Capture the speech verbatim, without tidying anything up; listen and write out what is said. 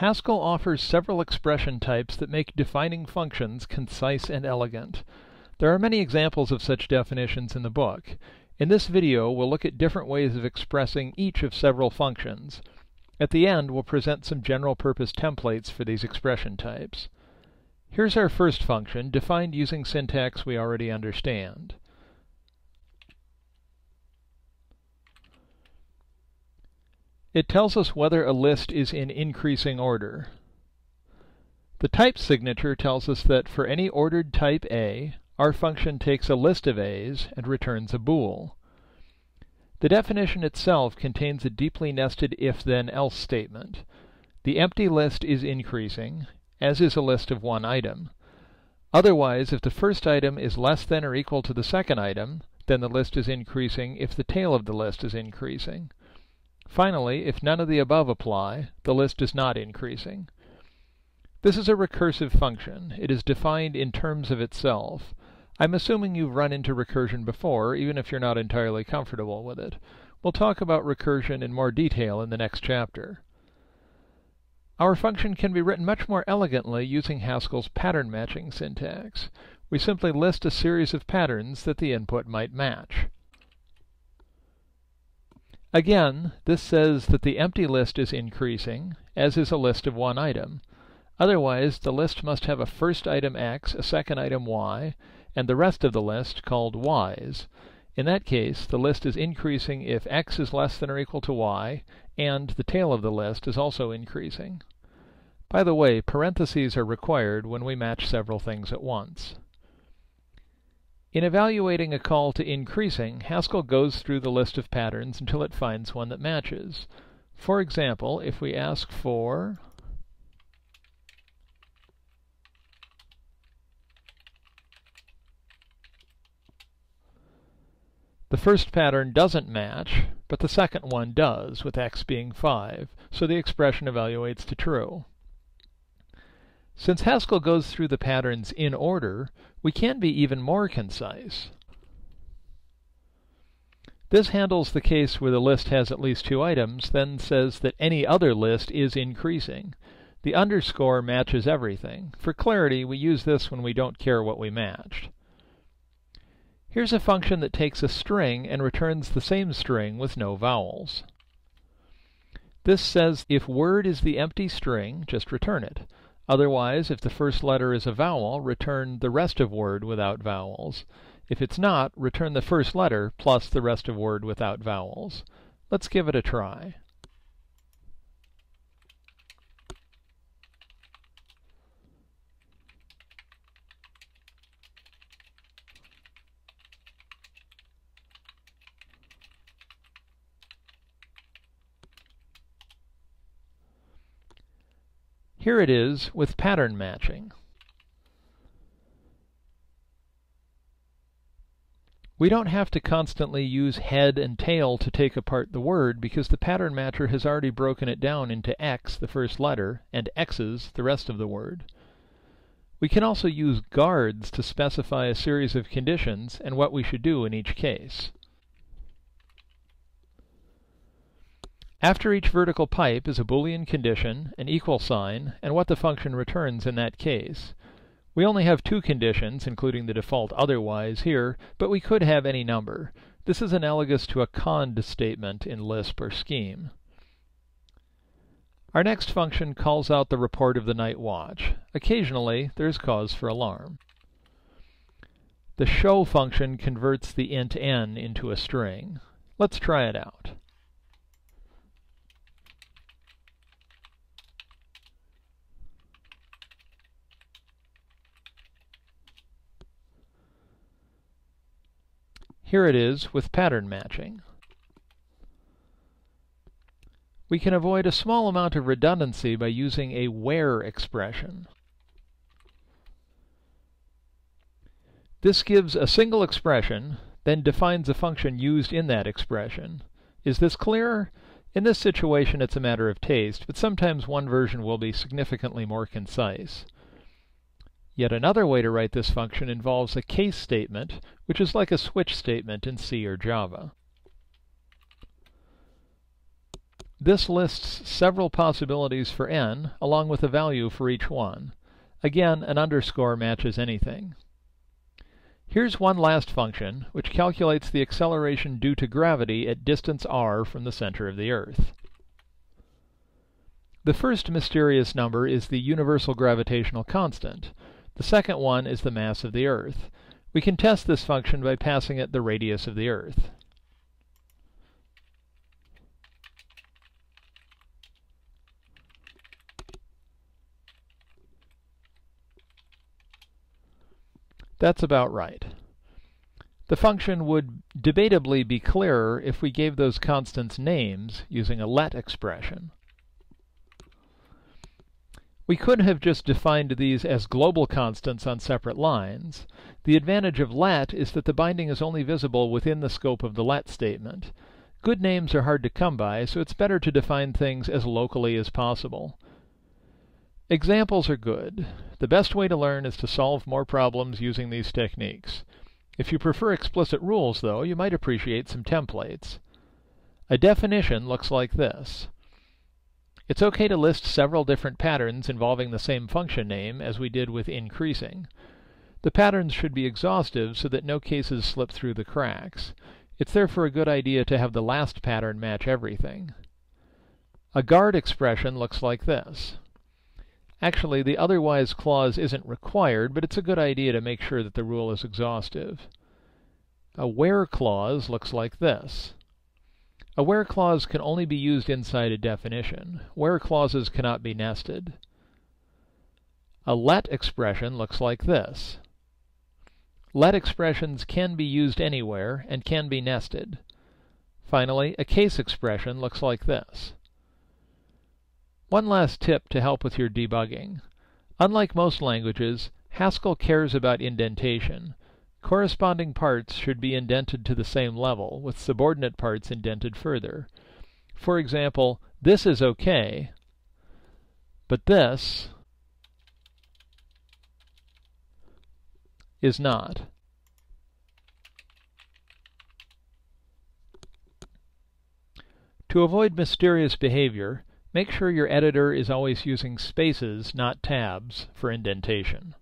Haskell offers several expression types that make defining functions concise and elegant. There are many examples of such definitions in the book. In this video, we'll look at different ways of expressing each of several functions. At the end, we'll present some general-purpose templates for these expression types. Here's our first function, defined using syntax we already understand. It tells us whether a list is in increasing order. The type signature tells us that for any ordered type A, our function takes a list of A's and returns a bool. The definition itself contains a deeply nested if-then-else statement. The empty list is increasing, as is a list of one item. Otherwise, if the first item is less than or equal to the second item, then the list is increasing if the tail of the list is increasing. Finally, if none of the above apply, the list is not increasing. This is a recursive function. It is defined in terms of itself. I'm assuming you've run into recursion before, even if you're not entirely comfortable with it. We'll talk about recursion in more detail in the next chapter. Our function can be written much more elegantly using Haskell's pattern matching syntax. We simply list a series of patterns that the input might match. Again, this says that the empty list is increasing, as is a list of one item. Otherwise, the list must have a first item X, a second item Y, and the rest of the list called Y's. In that case, the list is increasing if X is less than or equal to Y, and the tail of the list is also increasing. By the way, parentheses are required when we match several things at once. In evaluating a call to increasing, Haskell goes through the list of patterns until it finds one that matches. For example, if we ask for the first pattern doesn't match, but the second one does, with X being five, so the expression evaluates to true. Since Haskell goes through the patterns in order, we can be even more concise. This handles the case where the list has at least two items, then says that any other list is increasing. The underscore matches everything. For clarity, we use this when we don't care what we matched. Here's a function that takes a string and returns the same string with no vowels. This says if word is the empty string, just return it. Otherwise, if the first letter is a vowel, return the rest of word without vowels. If it's not, return the first letter plus the rest of word without vowels. Let's give it a try. Here it is with pattern matching. We don't have to constantly use head and tail to take apart the word because the pattern matcher has already broken it down into X, the first letter, and X's, the rest of the word. We can also use guards to specify a series of conditions and what we should do in each case. After each vertical pipe is a Boolean condition, an equal sign, and what the function returns in that case. We only have two conditions, including the default otherwise here, but we could have any number. This is analogous to a cond statement in Lisp or Scheme. Our next function calls out the report of the night watch. Occasionally, there's cause for alarm. The show function converts the int n into a string. Let's try it out. Here it is with pattern matching. We can avoid a small amount of redundancy by using a where expression. This gives a single expression, then defines a function used in that expression. Is this clearer? In this situation, it's a matter of taste, but sometimes one version will be significantly more concise. Yet another way to write this function involves a case statement, which is like a switch statement in C or Java. This lists several possibilities for n, along with a value for each one. Again, an underscore matches anything. Here's one last function, which calculates the acceleration due to gravity at distance r from the center of the Earth. The first mysterious number is the universal gravitational constant. The second one is the mass of the Earth. We can test this function by passing it the radius of the Earth. That's about right. The function would debatably be clearer if we gave those constants names using a let expression. We could have just defined these as global constants on separate lines. The advantage of let is that the binding is only visible within the scope of the let statement. Good names are hard to come by, so it's better to define things as locally as possible. Examples are good. The best way to learn is to solve more problems using these techniques. If you prefer explicit rules, though, you might appreciate some templates. A definition looks like this. It's okay to list several different patterns involving the same function name, as we did with increasing. The patterns should be exhaustive so that no cases slip through the cracks. It's therefore a good idea to have the last pattern match everything. A guard expression looks like this. Actually, the otherwise clause isn't required, but it's a good idea to make sure that the rule is exhaustive. A where clause looks like this. A where clause can only be used inside a definition. Where clauses cannot be nested. A let expression looks like this. Let expressions can be used anywhere and can be nested. Finally, a case expression looks like this. One last tip to help with your debugging. Unlike most languages, Haskell cares about indentation. Corresponding parts should be indented to the same level, with subordinate parts indented further. For example, this is okay, but this is not. To avoid mysterious behavior, make sure your editor is always using spaces, not tabs, for indentation.